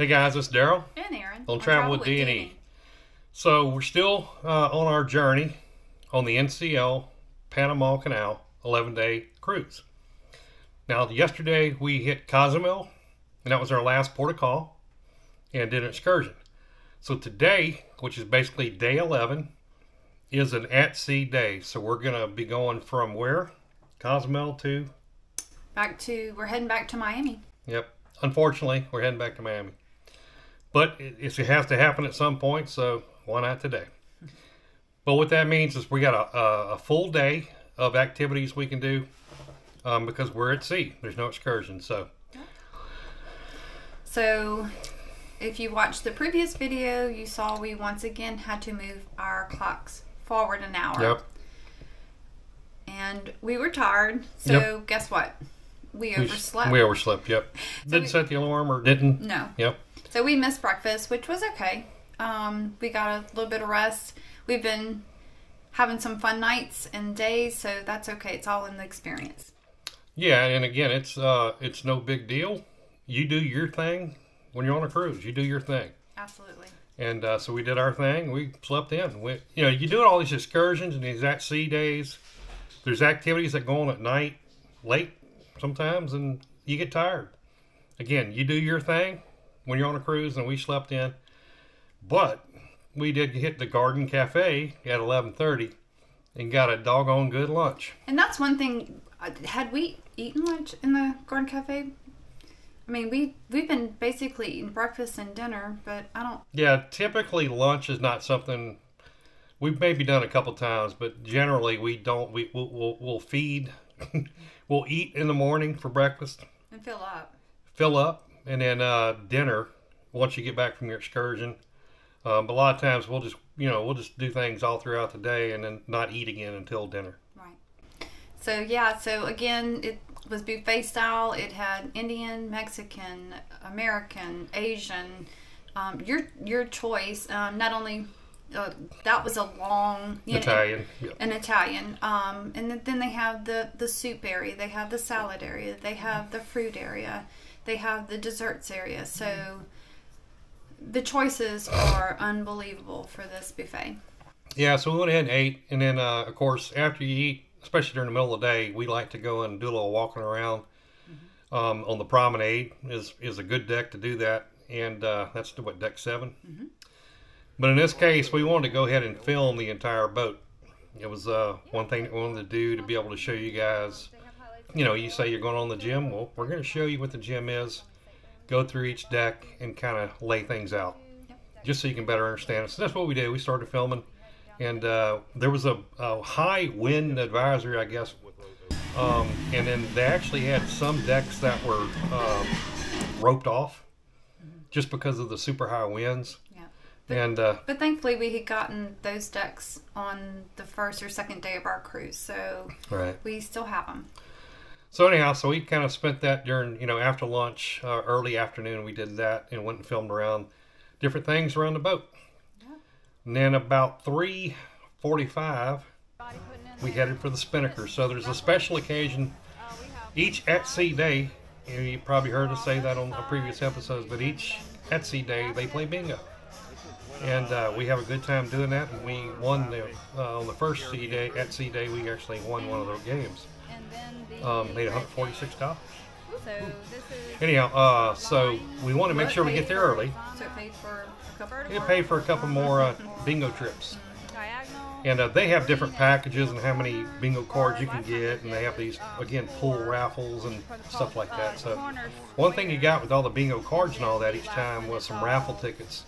Hey guys, it's Daryl and Aaron on Travel with D&E. So we're still on our journey on the NCL Panama Canal 11-day cruise. Now yesterday we hit Cozumel and that was our last port of call and did an excursion. So today, which is basically day 11, is an at-sea day. So we're going to be going from where? Cozumel to? We're heading back to Miami. Yep. Unfortunately, we're heading back to Miami. But it has to happen at some point, so why not today? But what that means is we got a full day of activities we can do because we're at sea. There's no excursion. So if you watched the previous video, you saw we once again had to move our clocks forward an hour. Yep. And we were tired, so yep. Guess what? We overslept. We overslept, yep. So didn't set the alarm or didn't. No. Yep. So we missed breakfast, which was okay. We got a little bit of rest. We've been having some fun nights and days, so that's okay. It's all in the experience. Yeah, and again, it's no big deal. You do your thing when you're on a cruise. You do your thing. Absolutely. And so we did our thing. We slept in. We, you know, you do all these excursions and these at sea days. There's activities that go on at night, late sometimes, and you get tired. Again, you do your thing when you're on a cruise, and we slept in. But we did hit the Garden Cafe at 11:30 and got a doggone good lunch. And that's one thing. Had we eaten lunch in the Garden Cafe? I mean, we've been basically eating breakfast and dinner, but I don't... Yeah, typically lunch is not something... We've maybe done a couple times, but generally we don't. We'll feed... We'll eat in the morning for breakfast and fill up, and then dinner once you get back from your excursion. But a lot of times we'll just do things all throughout the day and then not eat again until dinner. Right. So yeah. So again, it was buffet style. It had Indian, Mexican, American, Asian, your choice. Not only. That was a long Italian, yep. An Italian. And then they have the soup area, they have the salad area, they have the fruit area, they have the desserts area. So the choices are unbelievable for this buffet. Yeah, so we went ahead and ate, and then of course after you eat, especially during the middle of the day, we like to go and do a little walking around. Mm-hmm. On the promenade is a good deck to do that, and that's what, deck 7. Mm-hmm. But in this case, we wanted to go ahead and film the entire boat. It was one thing that we wanted to do, to be able to show you guys. You know, you say you're going on the gym. Well, we're going to show you what the gym is. Go through each deck and kind of lay things out. Just so you can better understand it. So that's what we did. We started filming. And there was a high wind advisory, I guess. And then they actually had some decks that were roped off just because of the super high winds. But thankfully we had gotten those decks on the first or second day of our cruise, so right. We still have them. So anyhow, so we kind of spent that during, you know, after lunch, early afternoon, we did that and went and filmed around different things around the boat. Yeah. And then about 3:45, we headed for the Spinnaker. So there's a special occasion each at sea day. You know, you probably heard us say that on previous episodes, but each at sea day they play bingo. And we have a good time doing that, and we won the, on the first sea day, at sea day, we actually won one of those games. Made $146. Anyhow, so we want to make sure we get there early. So it paid for a couple more bingo trips. And they have different packages and how many bingo cards you can get, and they have these, again, pool raffles and stuff like that. So one thing you got with all the bingo cards and all that each time was some raffle tickets.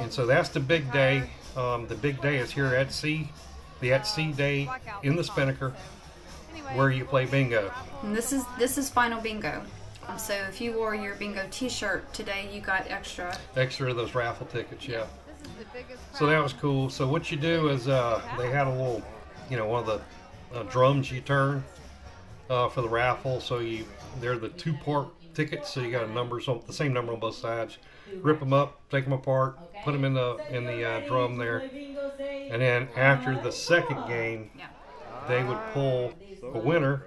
And so that's the big day. The big day is here at sea, the at sea day in the Spinnaker, where you play bingo. And this is final bingo. So if you wore your bingo T-shirt today, you got extra of those raffle tickets. Yeah. So that was cool. So what you do is they had a little, you know, one of the drums you turn for the raffle. So they're the two-part tickets. So you got a number, so the same number on both sides. Rip them up, take them apart, put them in the drum there, and then after the second game, they would pull a winner,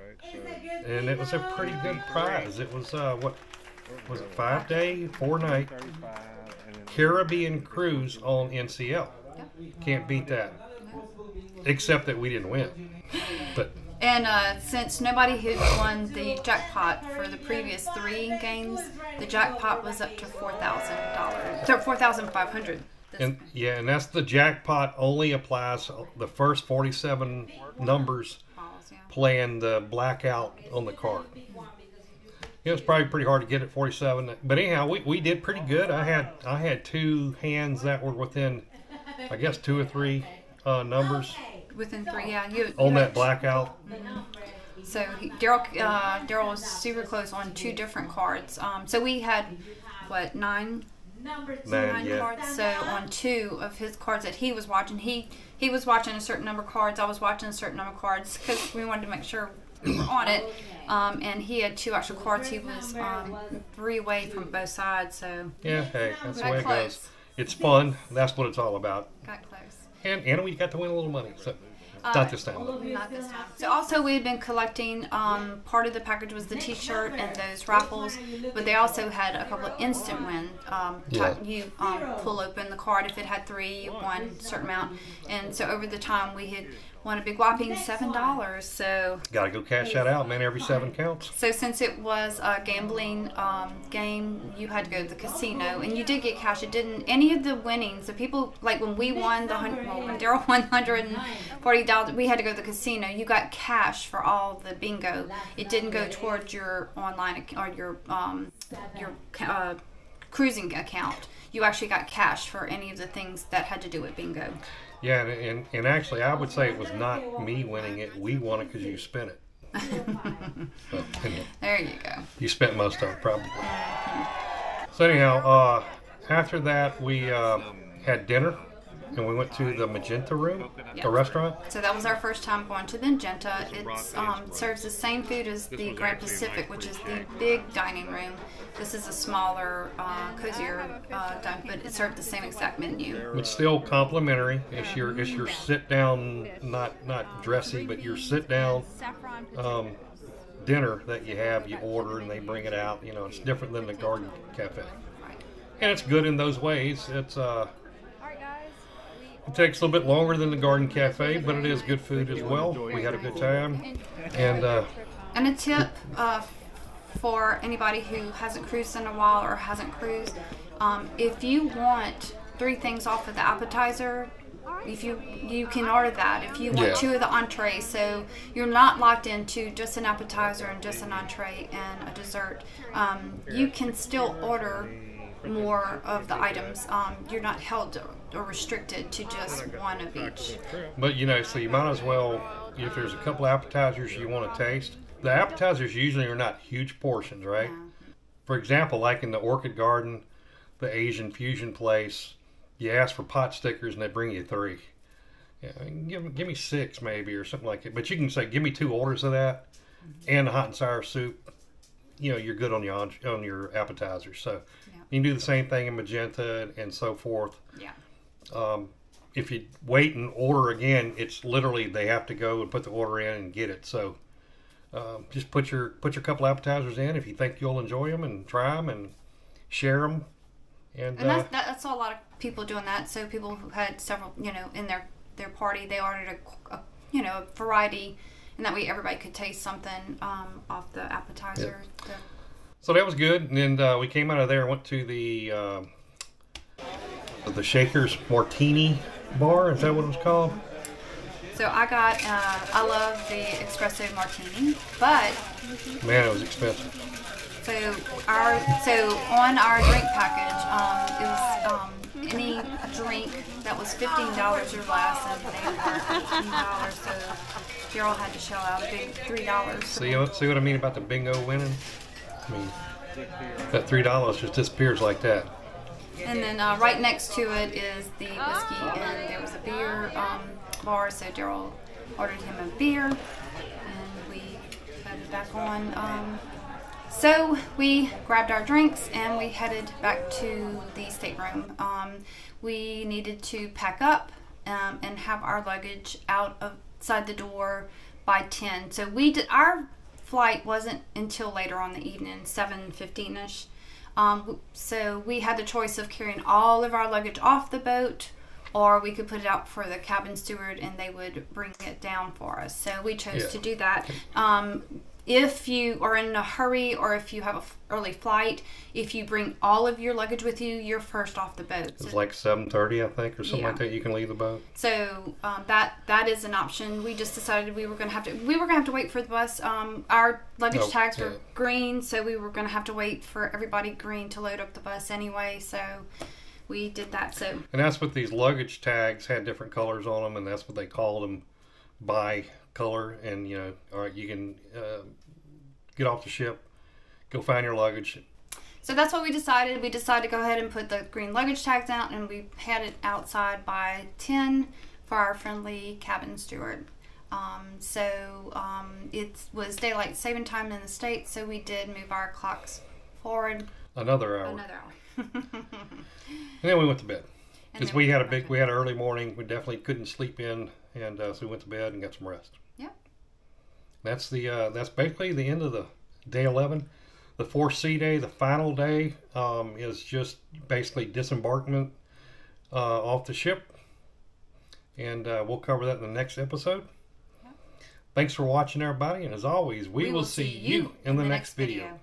and it was a pretty good prize. It was what was a 5-day, 4-night Caribbean cruise on NCL. Yeah. Can't beat that. Yeah. Except that we didn't win. But and since nobody who won the jackpot for the previous 3 games, the jackpot was up to $4,000. So $4,500. And yeah, and that's the jackpot only applies the first 47 numbers playing the blackout on the card. It was probably pretty hard to get at 47, but anyhow, we did pretty good. I had 2 hands that were within, I guess, 2 or 3 numbers. Within 3, yeah. On that blackout. So Daryl was super close on 2 different cards. So we had what, 9 yeah. cards. So on 2 of his cards that he was watching, he was watching a certain number of cards. I was watching a certain number of cards because we wanted to make sure we were on it. And he had 2 actual cards. He was 3 away from both sides. So yeah, hey, that's the way it goes. It's fun. That's what it's all about. Got close. And we got to win a little money. So not this time. Not this time. So also we had been collecting, part of the package was the t-shirt and those raffles, but they also had a couple of instant win. Yeah. You pull open the card if it had 3, you won a certain amount. And so over the time we had won a big whopping $7. So gotta go cash that out, man. Every 7 counts. So since it was a gambling game, you had to go to the casino, and you did get cash. It didn't any of the winnings. The people, like when we won the when Daryl won $140, we had to go to the casino. You got cash for all the bingo. It didn't go towards your online or your cruising account. You actually got cash for any of the things that had to do with bingo. Yeah, and actually, I would say it was not me winning it. We won it because you spent it. So, anyway, there you go. You spent most of it, probably. So anyhow, after that, we had dinner, and we went to the Magenta Room, the restaurant. So that was our first time going to the Magenta. It serves the same food as the Grand Pacific, which is the big dining room. This is a smaller, cozier dining, but it served the same exact menu. It's still complimentary. It's your sit down, not dressy, but your sit down dinner that you have. You order and they bring it out. You know, it's different than the Garden Cafe, and it's good in those ways. It's it takes a little bit longer than the Garden Cafe, but it is good food as well. We had a good time. And a tip for anybody who hasn't cruised in a while or hasn't cruised, if you want 3 things off of the appetizer, if you can order that. If you want 2 of the entrees, so you're not locked into just an appetizer and just an entree and a dessert, you can still order more of the items. You're not held or restricted to just one of each. But you know, so you might as well, if there's a couple appetizers you want to taste, the appetizers usually are not huge portions, right? Yeah. For example, like in the Orchid Garden, the Asian fusion place, you ask for pot stickers and they bring you 3. Yeah, give me 6 maybe or something like that. But you can say, give me 2 orders of that and a hot and sour soup. You know, you're good on your appetizers. So you can do the same thing in Magenta and so forth. Yeah. If you wait and order again, it's literally they have to go and put the order in and get it. So just put your couple appetizers in if you think you'll enjoy them, and try them and share them. And that's a lot of people doing that. So people who had several, you know, in their party, they ordered a you know, a variety, and that way everybody could taste something off the appetizer. Yeah. So that was good, and then we came out of there and went to the Shaker's Martini Bar, is that what it was called? So I got, I love the espresso martini, but man, it was expensive. So on our drink package, it was any drink that was $15 or less, and they had $15. So Daryl had to shell out a big $3. See what I mean about the bingo winning? I mean, that $3 just disappears like that. And then right next to it is the whiskey, and there was a beer bar, so Daryl ordered him a beer, and we headed back on. So we grabbed our drinks, and we headed back to the stateroom. We needed to pack up and have our luggage outside the door by 10. So our flight wasn't until later on the evening, 7:15-ish. So we had the choice of carrying all of our luggage off the boat, or we could put it out for the cabin steward and they would bring it down for us. So we chose to do that. If you are in a hurry or if you have an early flight, if you bring all of your luggage with you, you're first off the boat. It's like 7:30, I think, or something like that. You can leave the boat. So that is an option. We just decided we were going to have to wait for the bus. Our luggage tags were green, so we were going to have to wait for everybody green to load up the bus anyway. So we did that. And that's what these luggage tags had different colors on them, and that's what they called them by color. And you know, all right, you can get off the ship, go find your luggage. So that's what we decided. We decided to go ahead and put the green luggage tags out, and we had it outside by 10 for our friendly cabin steward. It was daylight saving time in the States, so we did move our clocks forward another hour. And then we went to bed because we had an early morning. We definitely couldn't sleep in, and so we went to bed and got some rest. Yep. That's the that's basically the end of the day 11. The 4C day, the final day, is just basically disembarkment off the ship, and we'll cover that in the next episode. Yep. Thanks for watching, everybody, and as always, we will see you in the next video.